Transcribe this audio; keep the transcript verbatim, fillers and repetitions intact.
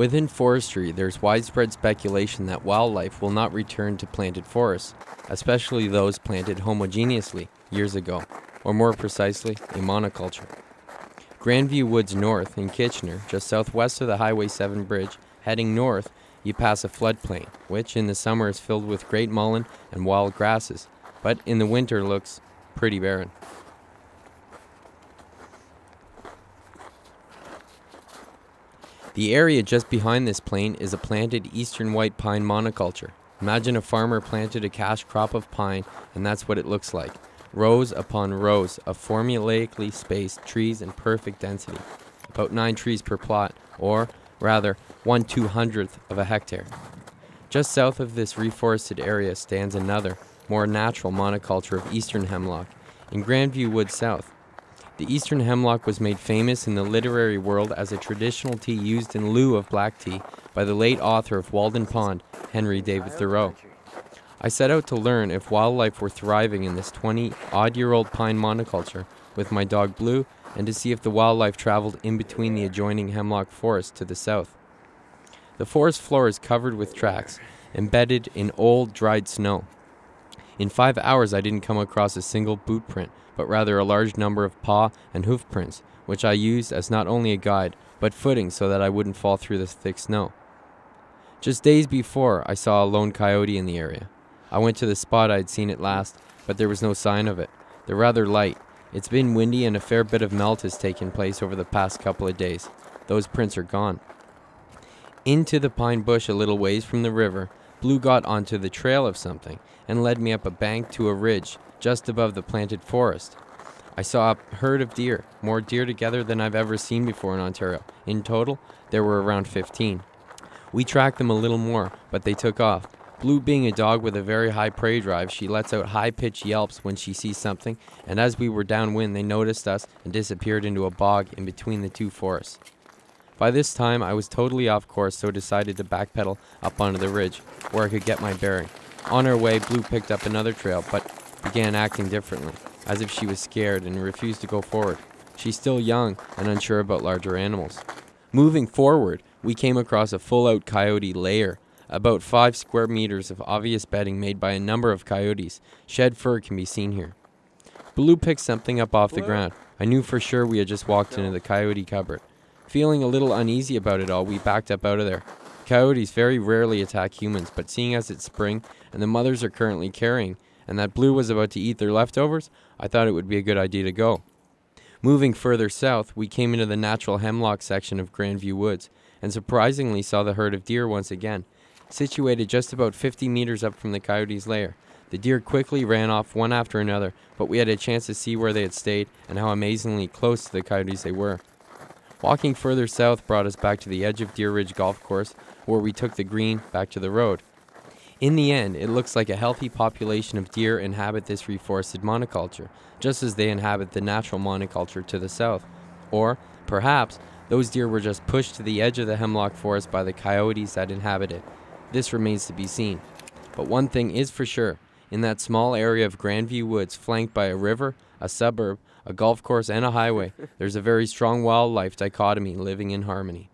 Within forestry, there's widespread speculation that wildlife will not return to planted forests, especially those planted homogeneously years ago, or more precisely, in monoculture. Grand View Woods North in Kitchener, just southwest of the Highway seven bridge, heading north, you pass a floodplain, which in the summer is filled with great mullein and wild grasses, but in the winter looks pretty barren. The area just behind this plain is a planted eastern white pine monoculture. Imagine a farmer planted a cash crop of pine, and that's what it looks like. Rows upon rows of formulaically spaced trees in perfect density, about nine trees per plot, or rather, one two hundredth of a hectare. Just south of this reforested area stands another, more natural monoculture of eastern hemlock, in Grand View Woods South. The eastern hemlock was made famous in the literary world as a traditional tea used in lieu of black tea by the late author of Walden Pond, Henry David Thoreau. I set out to learn if wildlife were thriving in this twenty-odd-year-old pine monoculture with my dog Blue, and to see if the wildlife traveled in between the adjoining hemlock forest to the south. The forest floor is covered with tracks, embedded in old, dried snow. In five hours I didn't come across a single boot print, but rather a large number of paw and hoof prints, which I used as not only a guide, but footing so that I wouldn't fall through the thick snow. Just days before, I saw a lone coyote in the area. I went to the spot I had seen it last, but there was no sign of it. They're rather light. It's been windy and a fair bit of melt has taken place over the past couple of days. Those prints are gone. Into the pine bush a little ways from the river, Blue got onto the trail of something and led me up a bank to a ridge just above the planted forest. I saw a herd of deer, more deer together than I've ever seen before in Ontario. In total, there were around fifteen. We tracked them a little more, but they took off. Blue, being a dog with a very high prey drive, she lets out high-pitched yelps when she sees something, and as we were downwind, they noticed us and disappeared into a bog in between the two forests. By this time, I was totally off course, so decided to backpedal up onto the ridge, where I could get my bearing. On her way, Blue picked up another trail, but began acting differently, as if she was scared and refused to go forward. She's still young and unsure about larger animals. Moving forward, we came across a full-out coyote lair. About five square meters of obvious bedding made by a number of coyotes. Shed fur can be seen here. Blue picked something up off the ground. I knew for sure we had just walked into the coyote cupboard. Feeling a little uneasy about it all, we backed up out of there. Coyotes very rarely attack humans, but seeing as it's spring and the mothers are currently carrying, and that Blue was about to eat their leftovers, I thought it would be a good idea to go. Moving further south, we came into the natural hemlock section of Grand View Woods, and surprisingly saw the herd of deer once again. Situated just about fifty meters up from the coyote's lair. The deer quickly ran off one after another, but we had a chance to see where they had stayed and how amazingly close to the coyotes they were. Walking further south brought us back to the edge of Deer Ridge Golf Course, where we took the green back to the road. In the end, it looks like a healthy population of deer inhabit this reforested monoculture, just as they inhabit the natural monoculture to the south. Or, perhaps, those deer were just pushed to the edge of the hemlock forest by the coyotes that inhabit it. This remains to be seen. But one thing is for sure, in that small area of Grand View Woods flanked by a river, a suburb, a golf course and a highway, there's a very strong wildlife dichotomy living in harmony.